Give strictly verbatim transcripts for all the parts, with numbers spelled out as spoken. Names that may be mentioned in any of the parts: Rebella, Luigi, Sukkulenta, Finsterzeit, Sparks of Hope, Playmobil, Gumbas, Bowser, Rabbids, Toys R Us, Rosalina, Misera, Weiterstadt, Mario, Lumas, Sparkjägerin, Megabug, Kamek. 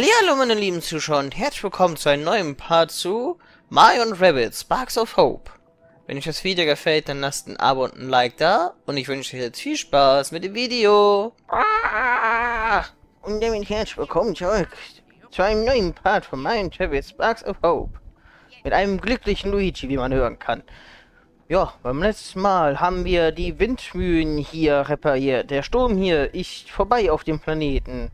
Hallihallo meine lieben Zuschauer und herzlich willkommen zu einem neuen Part zu Mario und Rabbids Sparks of Hope. Wenn euch das Video gefällt, dann lasst ein Abo und ein Like da und ich wünsche euch jetzt viel Spaß mit dem Video. Ah, und damit herzlich willkommen zurück zu einem neuen Part von Mario und Rabbids Sparks of Hope. Mit einem glücklichen Luigi, wie man hören kann. Ja, beim letzten Mal haben wir die Windmühlen hier repariert. Der Sturm hier ist vorbei auf dem Planeten.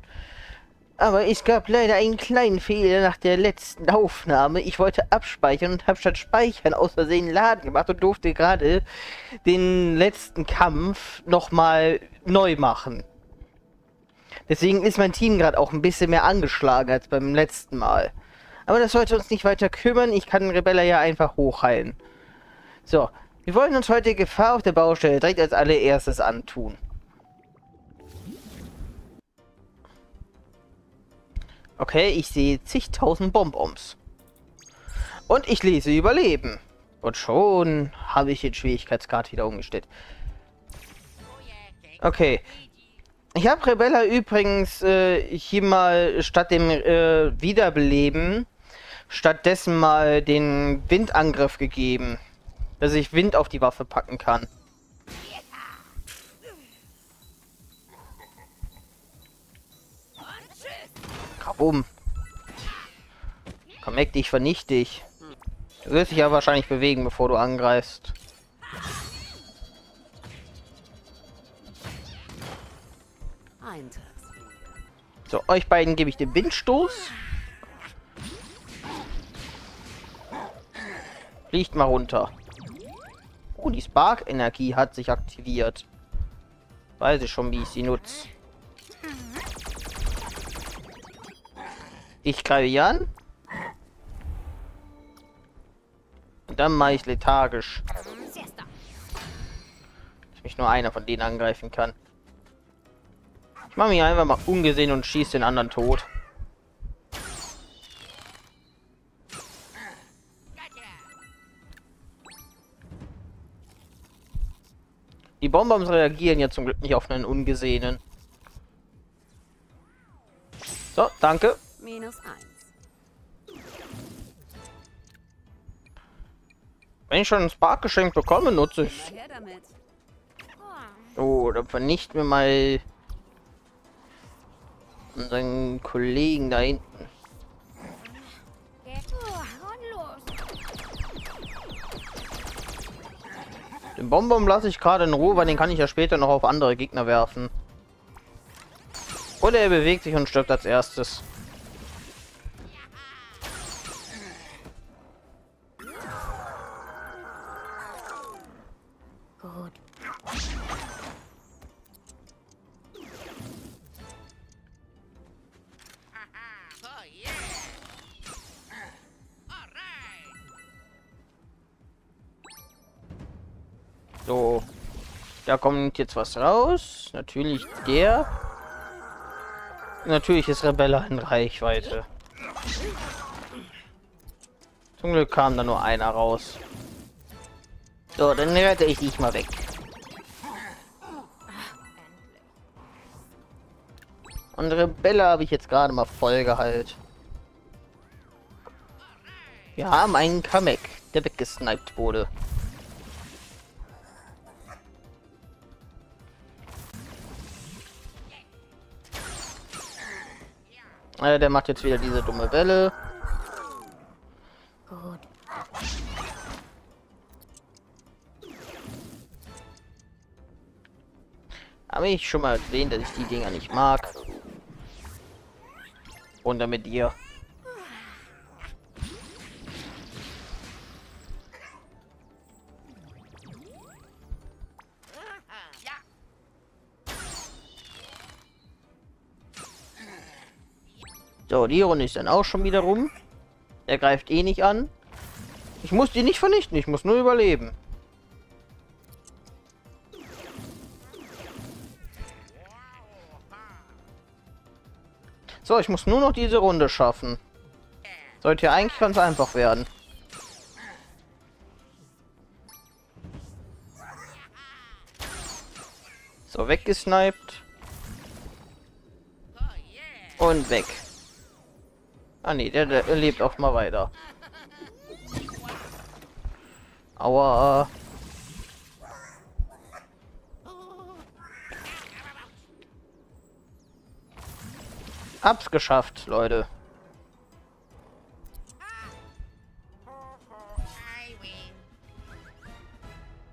Aber es gab leider einen kleinen Fehler nach der letzten Aufnahme. Ich wollte abspeichern und habe statt Speichern aus Versehen Laden gemacht und durfte gerade den letzten Kampf nochmal neu machen. Deswegen ist mein Team gerade auch ein bisschen mehr angeschlagen als beim letzten Mal. Aber das sollte uns nicht weiter kümmern. Ich kann Rebella ja einfach hochheilen. So, wir wollen uns heute Gefahr auf der Baustelle direkt als allererstes antun. Okay, ich sehe zigtausend Bonbons. Und ich lese Überleben. Und schon habe ich den Schwierigkeitsgrad wieder umgestellt. Okay. Ich habe Rebella übrigens äh, hier mal statt dem äh, Wiederbeleben stattdessen mal den Windangriff gegeben. Dass ich Wind auf die Waffe packen kann. Kaboom. Kamek, ich vernichte dich. Du wirst dich ja wahrscheinlich bewegen, bevor du angreifst. So, euch beiden gebe ich den Windstoß. Fliegt mal runter. Oh, die Spark-Energie hat sich aktiviert. Weiß ich schon, wie ich sie nutze. Ich greife hier an. Und dann mache ich lethargisch. Dass mich nur einer von denen angreifen kann. Ich mache mich einfach mal ungesehen und schieße den anderen tot. Die Bonbons reagieren ja zum Glück nicht auf einen Ungesehenen. So, danke. Minus eins. Wenn ich schon ein Sparkgeschenk bekomme, nutze ich. Oh, dann vernichten wir mal unseren Kollegen da hinten. Den Bonbon lasse ich gerade in Ruhe, weil den kann ich ja später noch auf andere Gegner werfen. Oder er bewegt sich und stirbt als erstes. Gut. So, da kommt jetzt was raus. Natürlich der. Natürlich ist Rebella in Reichweite. Zum Glück kam da nur einer raus. So, dann rette ich dich mal weg. Und Rebella habe ich jetzt gerade mal vollgeheilt. Wir haben einen Kamek, der weggesniped wurde. Der macht jetzt wieder diese dumme Welle. Gut. Habe ich schon mal gesehen, dass ich die Dinger nicht mag. Und dann mit dir. So, die Runde ist dann auch schon wieder rum. Er greift eh nicht an. Ich muss die nicht vernichten, ich muss nur überleben. So, ich muss nur noch diese Runde schaffen. Sollte ja eigentlich ganz einfach werden. So, weggesniped. Und weg. Ah ne, der, der lebt auch mal weiter. Aua. Hab's geschafft, Leute.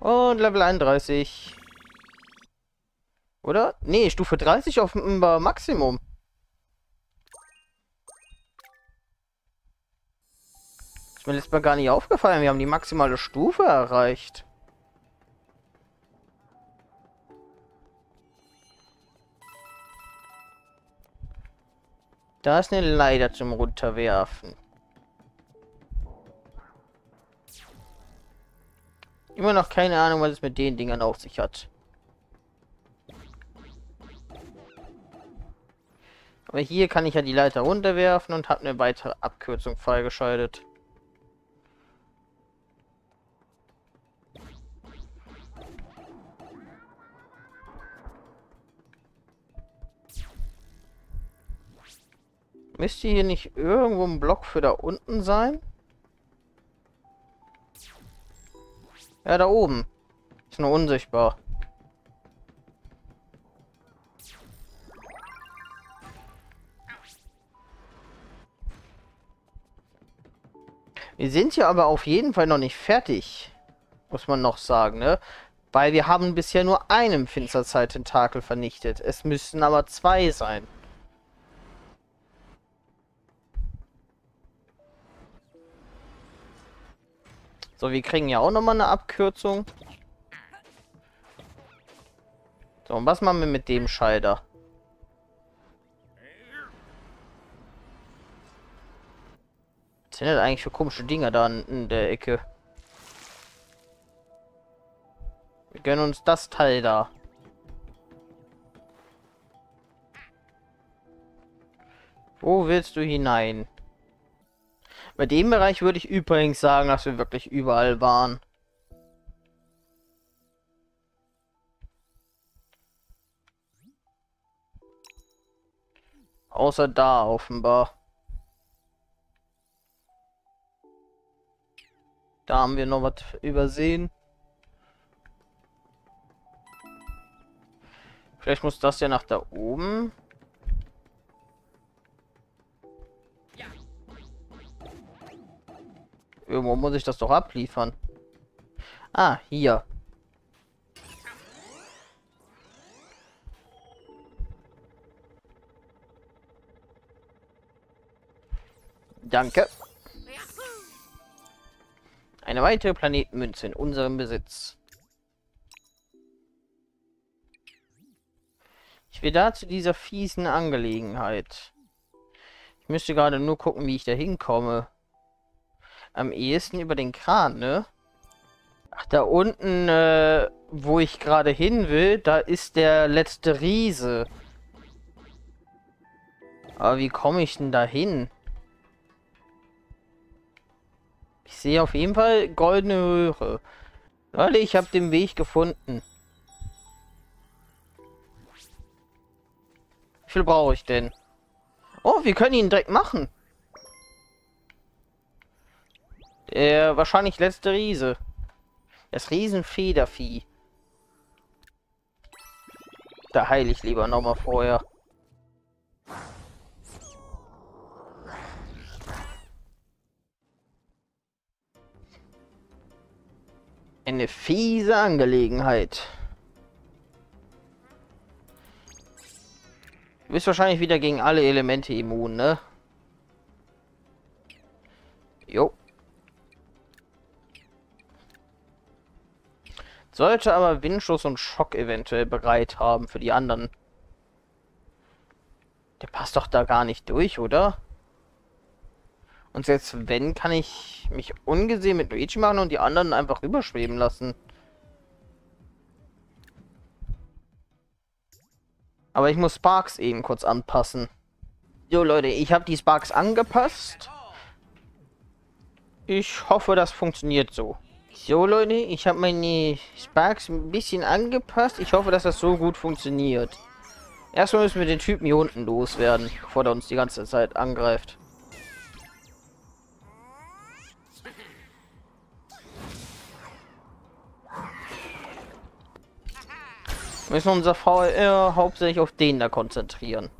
Und Level einunddreißig. Oder? Nee, Stufe dreißig auf Maximum. Ist mir letztes Mal gar nicht aufgefallen. Wir haben die maximale Stufe erreicht. Da ist eine Leiter zum Runterwerfen. Immer noch keine Ahnung, was es mit den Dingern auf sich hat. Aber hier kann ich ja die Leiter runterwerfen und habe eine weitere Abkürzung freigeschaltet. Müsste hier nicht irgendwo ein Block für da unten sein? Ja, da oben. Ist nur unsichtbar. Wir sind hier aber auf jeden Fall noch nicht fertig. Muss man noch sagen, ne? Weil wir haben bisher nur einen Finsterzeit-Tentakel vernichtet. Es müssten aber zwei sein. So, wir kriegen ja auch nochmal eine Abkürzung. So, und was machen wir mit dem Schalter? Was sind das eigentlich für komische Dinger da in der Ecke? Wir gönnen uns das Teil da. Wo willst du hinein? Bei dem Bereich würde ich übrigens sagen, dass wir wirklich überall waren. Außer da offenbar. Da haben wir noch was übersehen. Vielleicht muss das ja nach da oben. Irgendwo muss ich das doch abliefern. Ah, hier. Danke. Eine weitere Planetenmünze in unserem Besitz. Ich will da zu dieser fiesen Angelegenheit. Ich müsste gerade nur gucken, wie ich da hinkomme. Am ehesten über den Kran, ne? Ach, da unten, äh, wo ich gerade hin will, da ist der letzte Riese. Aber wie komme ich denn da hin? Ich sehe auf jeden Fall goldene Röhre. Leute, ich habe den Weg gefunden. Wie viel brauche ich denn? Oh, wir können ihn direkt machen. Äh, wahrscheinlich letzte Riese. Das Riesenfedervieh. Da heile ich lieber nochmal vorher. Eine fiese Angelegenheit. Du bist wahrscheinlich wieder gegen alle Elemente immun, ne? Jo. Sollte aber Windschuss und Schock eventuell bereit haben für die anderen. Der passt doch da gar nicht durch, oder? Und selbst wenn, kann ich mich ungesehen mit Luigi machen und die anderen einfach rüberschweben lassen. Aber ich muss Sparks eben kurz anpassen. Jo Leute, ich habe die Sparks angepasst. Ich hoffe, das funktioniert so. So Leute, ich habe meine Sparks ein bisschen angepasst. Ich hoffe, dass das so gut funktioniert. Erstmal müssen wir den Typen hier unten loswerden, bevor er uns die ganze Zeit angreift. müssen wir unser V R hauptsächlich auf den da konzentrieren.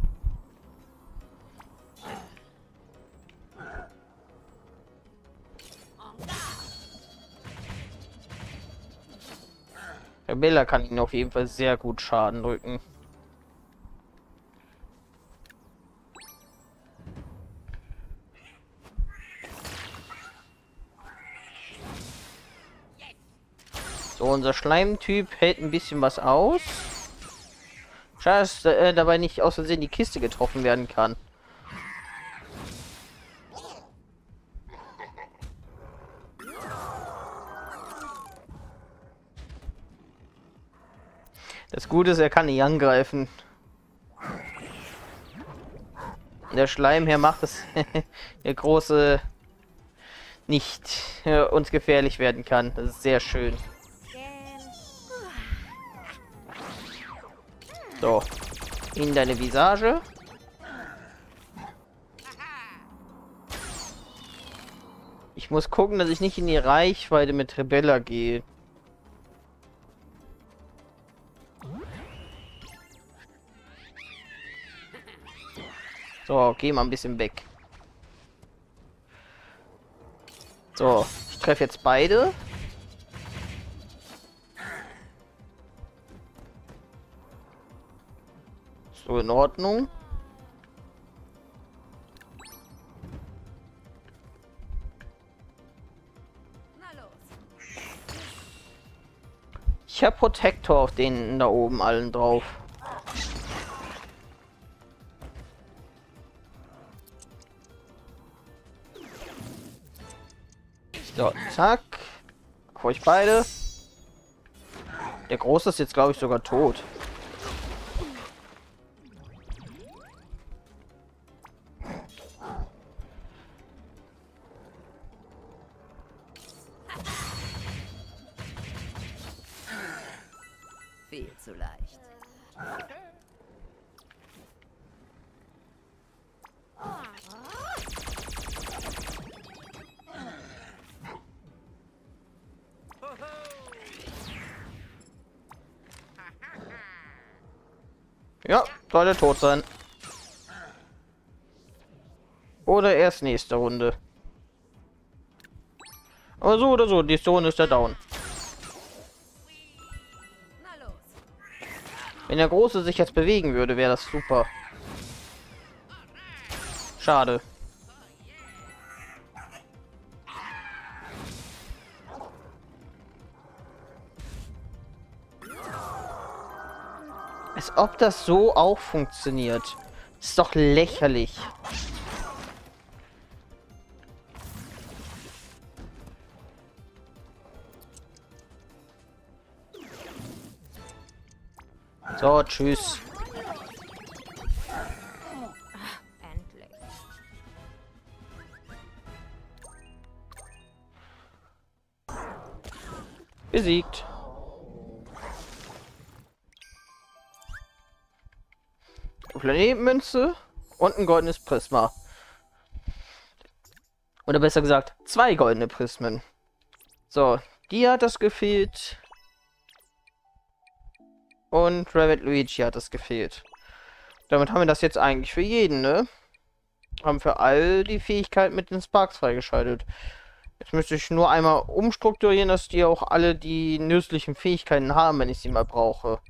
Rebella kann ihn auf jeden Fall sehr gut Schaden drücken. So, unser Schleimtyp hält ein bisschen was aus. Schade, dass äh, dabei nicht aus Versehen die Kiste getroffen werden kann. Das Gute ist, er kann nicht angreifen. Der Schleim hier macht es, der große nicht äh, uns gefährlich werden kann. Das ist sehr schön. So, in deine Visage. Ich muss gucken, dass ich nicht in die Reichweite mit Rebella gehe. So, geh mal ein bisschen weg. So, ich treffe jetzt beide. So, in Ordnung. Ich habe Protector auf denen da oben allen drauf. So, zack. Vor euch beide. Der Große ist jetzt, glaube ich, sogar tot. Viel zu leicht. Ja, sollte tot sein. Oder erst nächste Runde. Aber so oder so, die Zone ist da down. Wenn der Große sich jetzt bewegen würde, wäre das super. Schade. Als ob das so auch funktioniert. Ist doch lächerlich. So, tschüss. Endlich. Besiegt. Planetenmünze und ein goldenes Prisma. Oder besser gesagt, zwei goldene Prismen. So, die hat das gefehlt. Und Rabbid Luigi hat das gefehlt. Damit haben wir das jetzt eigentlich für jeden, ne? Haben für all die Fähigkeiten mit den Sparks freigeschaltet. Jetzt müsste ich nur einmal umstrukturieren, dass die auch alle die nützlichen Fähigkeiten haben, wenn ich sie mal brauche.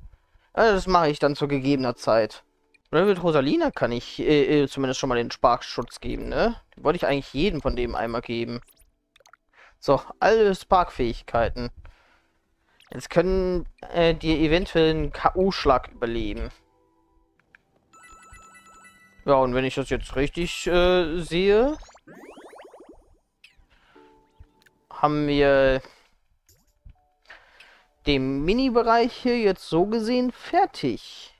Also das mache ich dann zu gegebener Zeit. Oder mit Rosalina kann ich äh, äh, zumindest schon mal den Sparkschutz geben, ne? Den wollte ich eigentlich jedem von dem einmal geben. So, alle Spark-Fähigkeiten. Jetzt können äh, die eventuell einen K O-Schlag überleben. Ja, und wenn ich das jetzt richtig äh, sehe, haben wir den Mini-Bereich hier jetzt so gesehen fertig.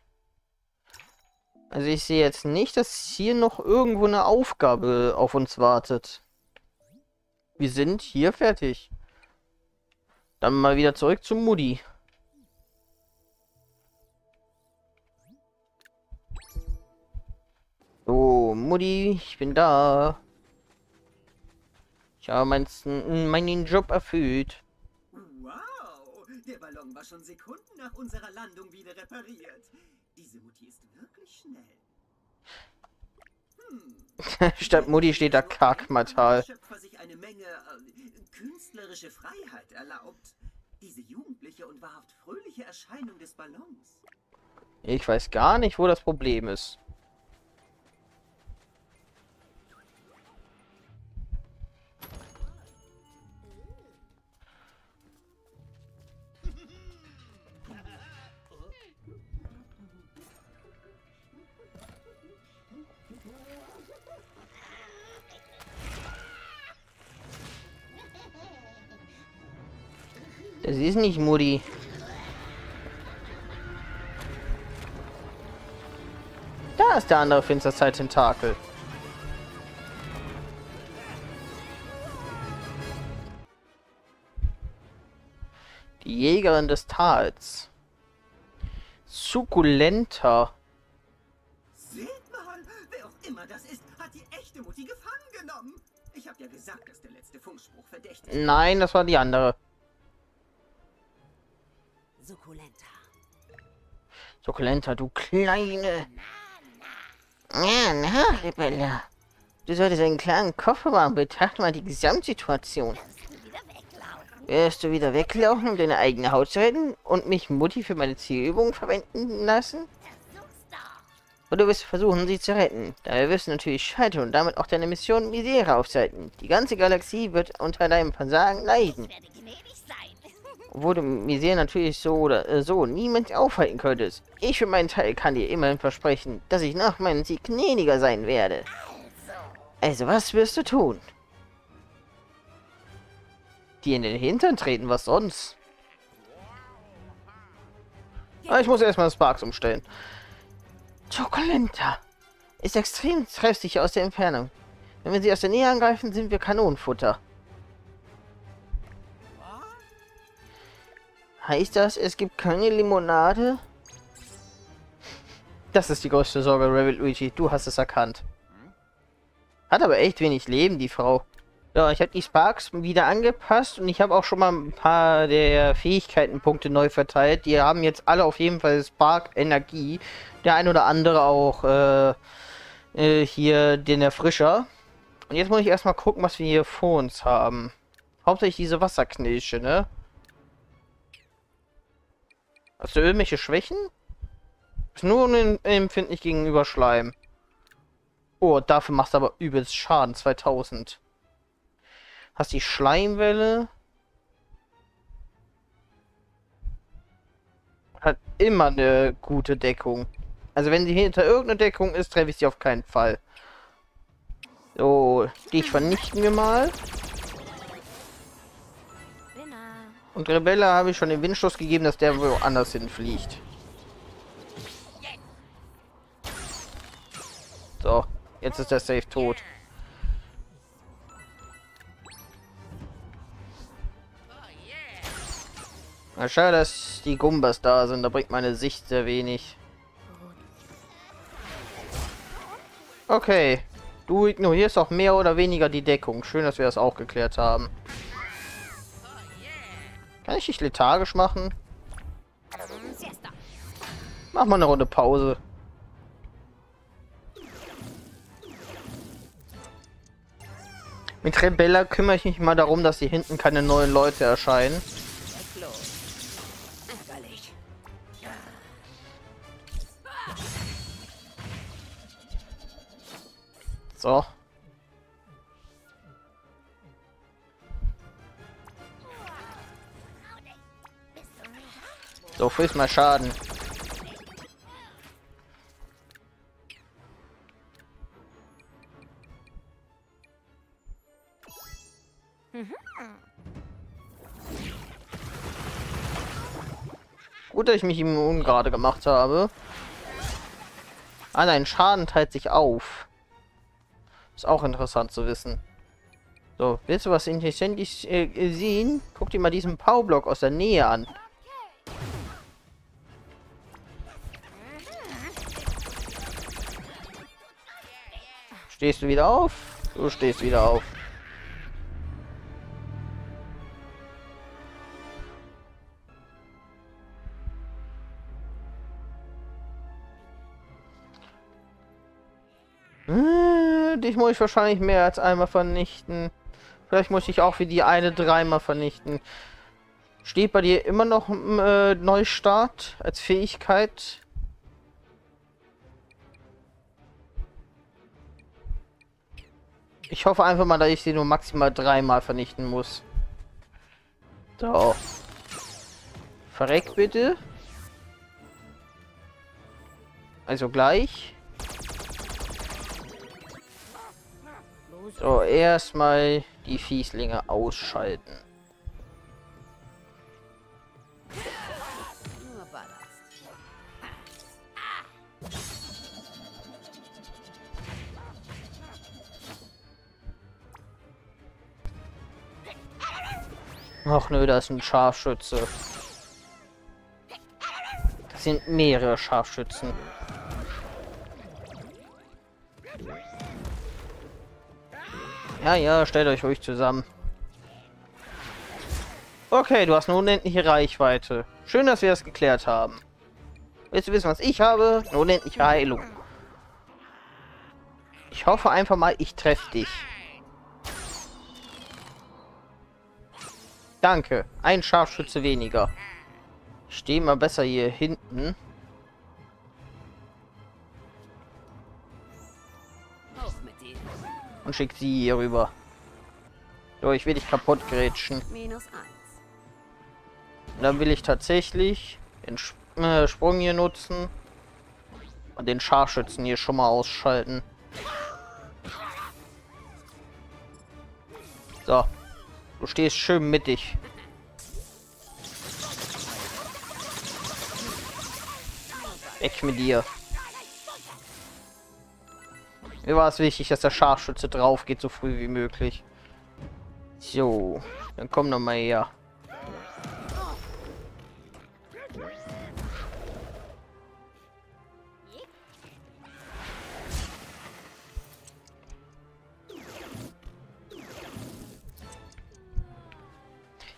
Also ich sehe jetzt nicht, dass hier noch irgendwo eine Aufgabe auf uns wartet. Wir sind hier fertig. Dann mal wieder zurück zu Mutti. So, Mutti, ich bin da. Ich habe meinen meinen Job erfüllt. Wow, Der Ballon war schon Sekunden nach unserer Landung wieder repariert. Diese Mutti ist wirklich schnell. Hm. Statt Mutti steht da Kackmatal. Schöpfer sich eine Menge äh, künstlerische Freiheit erlaubt. Diese jugendliche und wahrhaft fröhliche Erscheinung des Ballons. Ich weiß gar nicht, wo das Problem ist. Das ist nicht Mutti. Da ist der andere Finsterzeit-Tentakel. Die Jägerin des Tals. Sukkulenta. Seht mal, wer auch immer das ist, hat die echte Mutti gefangen genommen. Ich hab ja gesagt, dass der letzte Funkspruch verdächtig ist. Nein, das war die andere. Sukkulenta. Sukkulenta, du kleine. Ja, na, Rebella. Du solltest einen klaren Kopf bewahren. Betrachte mal die Gesamtsituation. Wirst du wieder weglaufen, um deine eigene Haut zu retten und mich Mutti für meine Zielübungen verwenden lassen? Und du wirst versuchen, sie zu retten. Dabei wirst du natürlich scheitern und damit auch deine Mission Misera aufhalten. Die ganze Galaxie wird unter deinem Versagen leiden. Wo du Misera natürlich so oder äh, so niemand aufhalten könntest. Ich für meinen Teil kann dir immerhin versprechen, dass ich nach meinem Sieg gnädiger sein werde. Also, also was wirst du tun? Dir in den Hintern treten, was sonst? Aber ich muss erstmal Sparks umstellen. Sukkulenta ist extrem treffsicher aus der Entfernung. Wenn wir sie aus der Nähe angreifen, sind wir Kanonenfutter. Heißt das, es gibt keine Limonade? Das ist die größte Sorge, Rabbid Luigi. Du hast es erkannt. Hat aber echt wenig Leben, die Frau. Ja, ich habe die Sparks wieder angepasst und ich habe auch schon mal ein paar der Fähigkeitenpunkte neu verteilt. Die haben jetzt alle auf jeden Fall Spark-Energie. Der ein oder andere auch äh, äh, hier den Erfrischer. Und jetzt muss ich erstmal gucken, was wir hier vor uns haben. Hauptsächlich diese Wasserknilche, ne? Hast du irgendwelche Schwächen? Ist nur unempfindlich gegenüber Schleim. Oh, dafür machst du aber übelst Schaden. zweitausend. Hast die Schleimwelle. Hat immer eine gute Deckung. Also wenn sie hinter irgendeiner Deckung ist, treffe ich sie auf keinen Fall. So, dich vernichten wir mal. Und Rebella habe ich schon den Windstoß gegeben, dass der woanders hinfliegt. So, jetzt ist der Safe tot. Na, schade, dass die Gumbas da sind. Da bringt meine Sicht sehr wenig. Okay. Du ignorierst auch mehr oder weniger die Deckung. Schön, dass wir das auch geklärt haben. Kann ich dich lethargisch machen? Mach mal eine Runde Pause. Mit Rebella kümmere ich mich mal darum, dass hier hinten keine neuen Leute erscheinen. So. So, friss mal Schaden. Mhm. Gut, dass ich mich immun gerade gemacht habe. Ah nein, Schaden teilt sich auf. Ist auch interessant zu wissen. So, willst du was Interessantes äh, sehen? Guck dir mal diesen Powerblock aus der Nähe an. Stehst du wieder auf? Du stehst wieder auf. dich muss ich wahrscheinlich mehr als einmal vernichten. Vielleicht muss ich auch für die eine dreimal vernichten. Steht bei dir immer noch äh, Neustart als Fähigkeit? Ich hoffe einfach mal, dass ich sie nur maximal dreimal vernichten muss. So. Verreck bitte. Also gleich. So, erstmal die Fieslinge ausschalten. Ach nö, da ist ein Scharfschütze. Das sind mehrere Scharfschützen. Ja, ja, stellt euch ruhig zusammen. Okay, du hast eine unendliche Reichweite. Schön, dass wir das geklärt haben. Willst du wissen, was ich habe? Eine unendliche Heilung. Ich hoffe einfach mal, ich treffe dich. Danke. Ein Scharfschütze weniger. Ich stehe mal besser hier hinten. Und schick sie hier rüber. So, ich will dich kaputt grätschen. Und dann will ich tatsächlich den Sp äh, Sprung hier nutzen. Und den Scharfschützen hier schon mal ausschalten. So. Du stehst schön mittig. Weg mit dir. Mir war es wichtig, dass der Scharfschütze drauf geht, so früh wie möglich. So, dann komm noch mal her.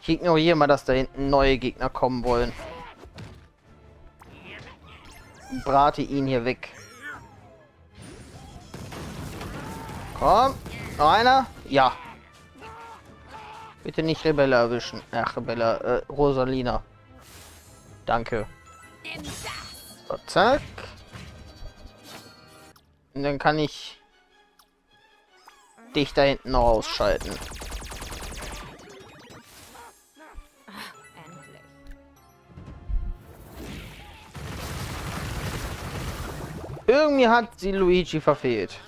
Ich ignoriere mal, dass da hinten neue Gegner kommen wollen. Und brate ihn hier weg. Komm, noch einer? Ja. Bitte nicht Rebella erwischen. Ach, Rebella, äh, Rosalina. Danke. So, zack. Und dann kann ich dich da hinten noch ausschalten. Irgendwie hat sie Luigi verfehlt.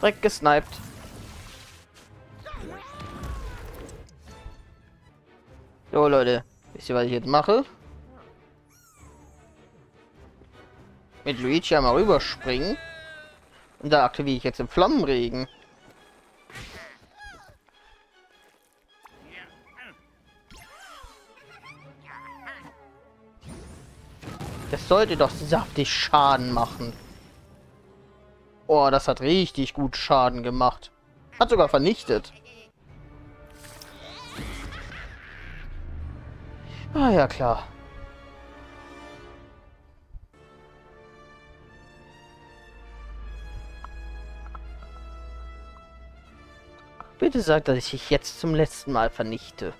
Direkt gesniped. So Leute, wisst ihr, was ich jetzt mache? Mit Luigi einmal rüberspringen. Und da aktiviere ich jetzt den Flammenregen. Das sollte doch saftig Schaden machen. Oh, das hat richtig gut Schaden gemacht. Hat sogar vernichtet. Ah ja, klar. Bitte sag, dass ich dich jetzt zum letzten Mal vernichte.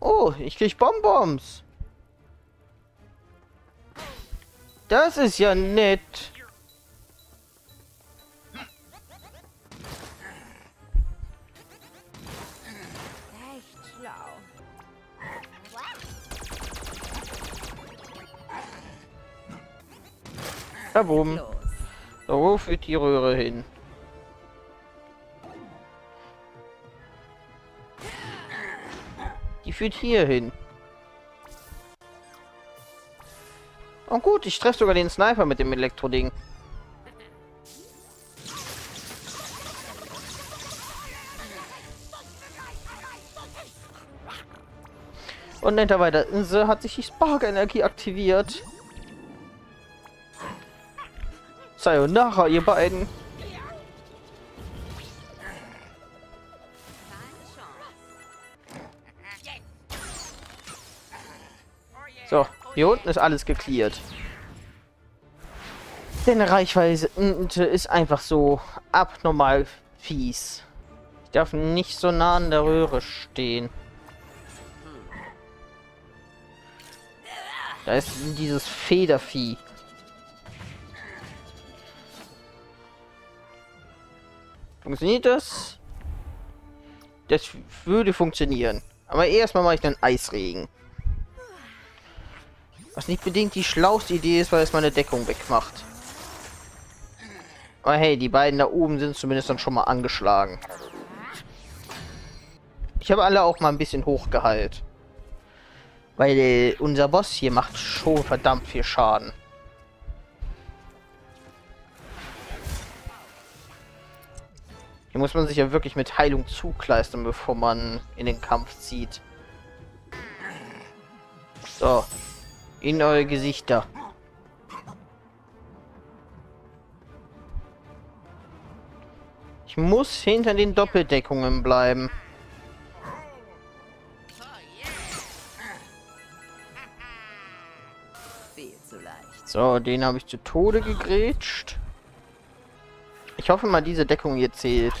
Oh, ich krieg Bonbons. Das ist ja nett. Echt schlau. Da oben. Da wo führt die Röhre hin? Die führt hier hin. Oh gut, ich treffe sogar den Sniper mit dem Elektroding. Und netterweise hat sich die Spark-Energie aktiviert. Sayonara, ihr beiden. So, hier unten ist alles gecleart. Denn Reichweite ist einfach so abnormal fies. Ich darf nicht so nah an der Röhre stehen. Da ist dieses Federvieh. Funktioniert das? Das würde funktionieren. Aber erstmal mache ich einen Eisregen. Was nicht bedingt die schlauste Idee ist, weil es meine Deckung wegmacht. Aber hey, die beiden da oben sind zumindest dann schon mal angeschlagen. Ich habe alle auch mal ein bisschen hochgeheilt. Weil äh, unser Boss hier macht schon verdammt viel Schaden. Hier muss man sich ja wirklich mit Heilung zukleistern, bevor man in den Kampf zieht. So. In eure Gesichter. Ich muss hinter den Doppeldeckungen bleiben. So, den habe ich zu Tode gegrätscht. Ich hoffe mal, diese Deckung hier zählt.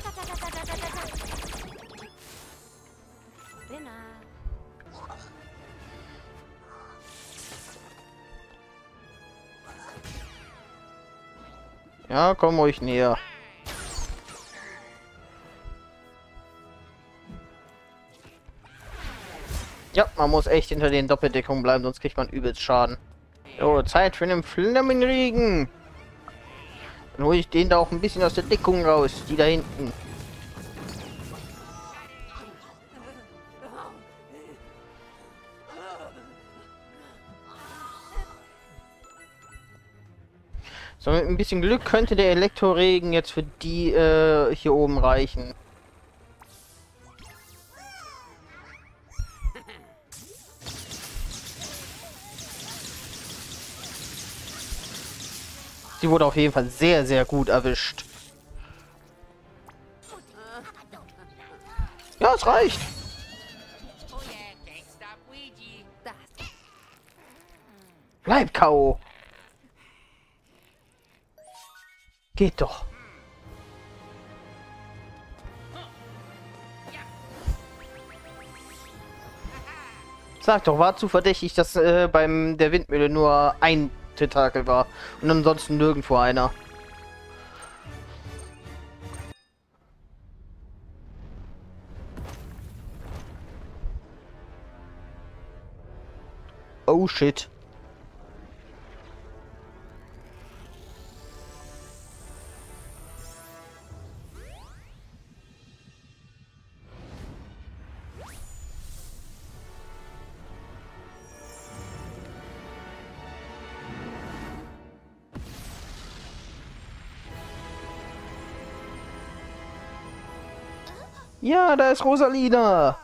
Ja, komm ruhig näher. Ja, man muss echt hinter den Doppeldeckungen bleiben, sonst kriegt man übelst Schaden. So, Zeit für einen Flammenregen. Dann hole ich den da auch ein bisschen aus der Deckung raus, die da hinten. So, mit ein bisschen Glück könnte der Elektroregen jetzt für die äh, hier oben reichen. Die wurde auf jeden Fall sehr, sehr gut erwischt. Ja, es reicht. Bleib K O. Geht doch. Sag doch, war zu verdächtig, dass äh, beim der Windmühle nur ein Tentakel war und ansonsten nirgendwo einer. Oh shit. Ja, da ist Rosalina.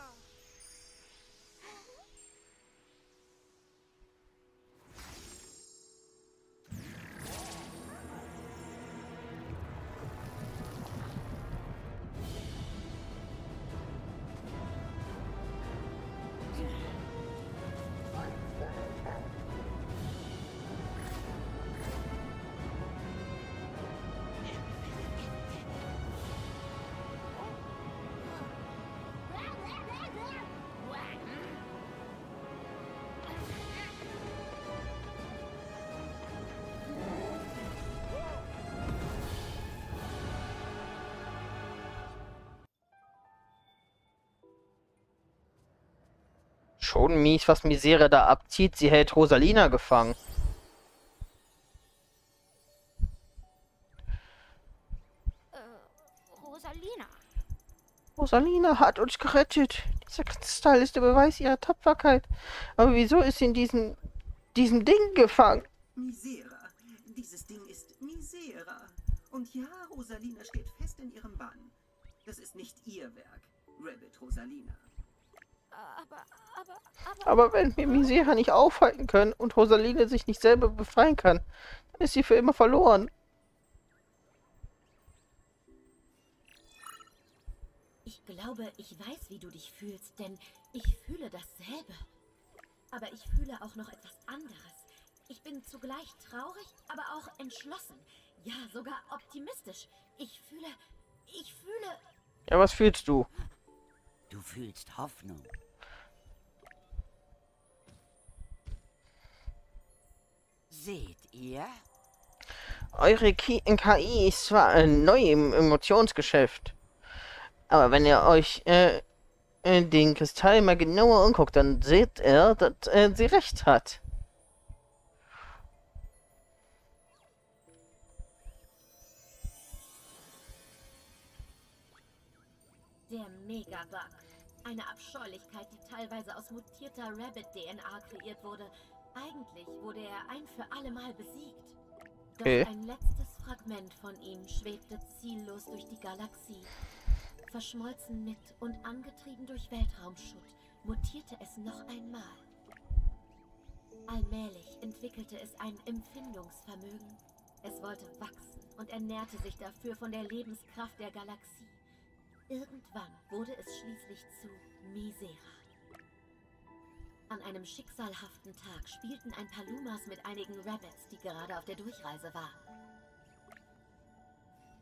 Schon mies, was Misera da abzieht. Sie hält Rosalina gefangen. Äh, Rosalina. Rosalina hat uns gerettet. Dieser Kristall ist der Beweis ihrer Tapferkeit. Aber wieso ist sie in diesem, diesem Ding gefangen? Misera. Dieses Ding ist Misera. Und ja, Rosalina steht fest in ihrem Bann. Das ist nicht ihr Werk, Rabbid Rosalina. Aber, aber, aber, aber wenn wir Misera nicht aufhalten können und Rosalina sich nicht selber befreien kann, dann ist sie für immer verloren. Ich glaube, ich weiß, wie du dich fühlst, denn ich fühle dasselbe. Aber ich fühle auch noch etwas anderes. Ich bin zugleich traurig, aber auch entschlossen. Ja, sogar optimistisch. Ich fühle... Ich fühle... Ja, was fühlst du? Du fühlst Hoffnung. Seht ihr? Eure K I ist zwar neu im Emotionsgeschäft, aber wenn ihr euch äh, den Kristall mal genauer anguckt, dann seht ihr, dass äh, sie recht hat. Der Megabug. Eine Abscheulichkeit, die teilweise aus mutierter Rabbid-D N A kreiert wurde. Eigentlich wurde er ein für alle Mal besiegt. Doch okay. Ein letztes Fragment von ihm schwebte ziellos durch die Galaxie. Verschmolzen mit und angetrieben durch Weltraumschutt, mutierte es noch einmal. Allmählich entwickelte es ein Empfindungsvermögen. Es wollte wachsen und ernährte sich dafür von der Lebenskraft der Galaxie. Irgendwann wurde es schließlich zu Misera. An einem schicksalhaften Tag spielten ein paar Lumas mit einigen Rabbids, die gerade auf der Durchreise waren.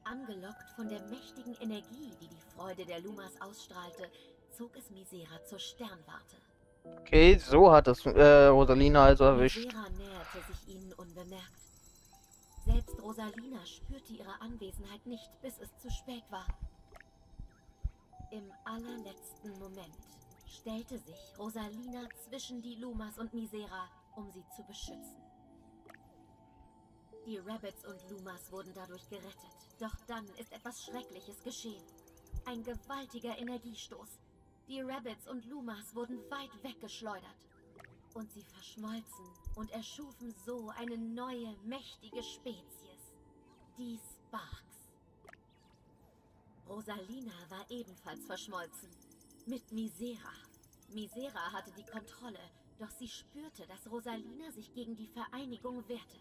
Angelockt von der mächtigen Energie, die die Freude der Lumas ausstrahlte, zog es Misera zur Sternwarte. Okay, so hat es äh, Rosalina also erwischt. Misera näherte sich ihnen unbemerkt. Selbst Rosalina spürte ihre Anwesenheit nicht, bis es zu spät war. Im allerletzten Moment stellte sich Rosalina zwischen die Lumas und Misera, um sie zu beschützen. Die Rabbids und Lumas wurden dadurch gerettet. Doch dann ist etwas Schreckliches geschehen. Ein gewaltiger Energiestoß. Die Rabbids und Lumas wurden weit weggeschleudert. Und sie verschmolzen und erschufen so eine neue, mächtige Spezies. Die Sparks. Rosalina war ebenfalls verschmolzen. Mit Misera. Misera hatte die Kontrolle, doch sie spürte, dass Rosalina sich gegen die Vereinigung wehrte.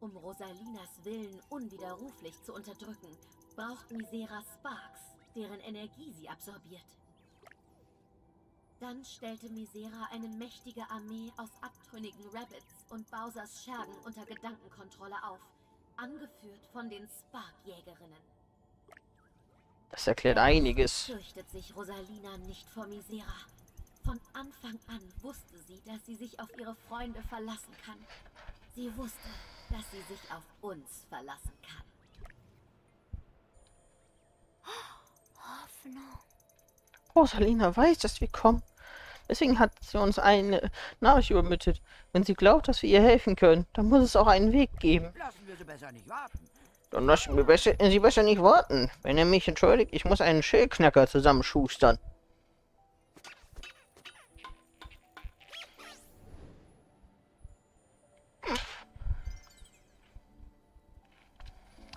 Um Rosalinas Willen unwiderruflich zu unterdrücken, braucht Misera Sparks, deren Energie sie absorbiert. Dann stellte Misera eine mächtige Armee aus abtrünnigen Rabbids und Bowsers Schergen unter Gedankenkontrolle auf, angeführt von den Sparkjägerinnen. Das erklärt einiges. Fürchtet sich Rosalina nicht vor Misera. Von Anfang an wusste sie, dass sie sich auf ihre Freunde verlassen kann. Sie wusste, dass sie sich auf uns verlassen kann. Hoffnung. Rosalina weiß, dass wir kommen. Deswegen hat sie uns eine Nachricht übermittelt. Wenn sie glaubt, dass wir ihr helfen können, dann muss es auch einen Weg geben. Lassen wir sie besser nicht warten. Dann lassen wir besser, sie besser nicht warten. Wenn er mich entschuldigt, ich muss einen Schildknacker zusammenschustern.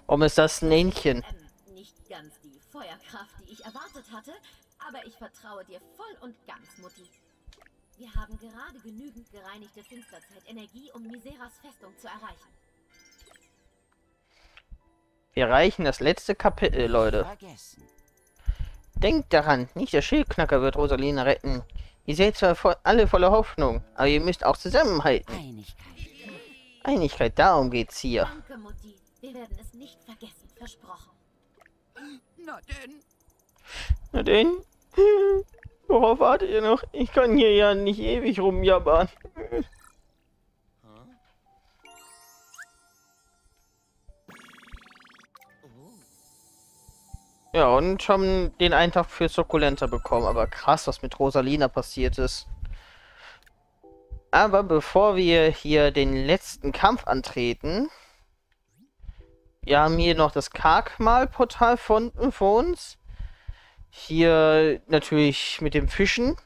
Warum ist das ein Hähnchen? Ähm, nicht ganz die Feuerkraft, die ich erwartet hatte, aber ich vertraue dir voll und ganz, Mutti. Wir haben gerade genügend gereinigte Finsterzeit-Energie, um Miseras Festung zu erreichen. Wir erreichen das letzte Kapitel, Leute. Vergessen. Denkt daran, nicht der Schildknacker wird Rosalina retten. Ihr seid zwar vo- alle voller Hoffnung, aber ihr müsst auch zusammenhalten. Einigkeit. Einigkeit, darum geht's hier. Danke, Mutti. Wir werden es nicht vergessen, versprochen. Na denn? Na denn? Worauf wartet ihr noch? Ich kann hier ja nicht ewig rumjabbern. Ja, und haben den Eintag für Sukkulenta bekommen. Aber krass, was mit Rosalina passiert ist. Aber bevor wir hier den letzten Kampf antreten... Wir haben hier noch das Karkmal-Portal von, vor uns. Hier natürlich mit dem Fischen.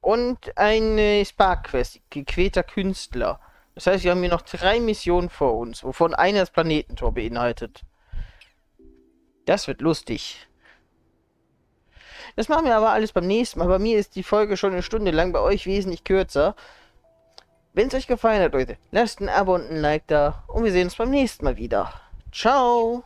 Und eine Spark-Quest, gequälter Künstler. Das heißt, wir haben hier noch drei Missionen vor uns, wovon eine das Planetentor beinhaltet. Das wird lustig. Das machen wir aber alles beim nächsten Mal. Bei mir ist die Folge schon eine Stunde lang, bei euch wesentlich kürzer. Wenn es euch gefallen hat, Leute, lasst ein Abo und ein Like da und wir sehen uns beim nächsten Mal wieder. Ciao!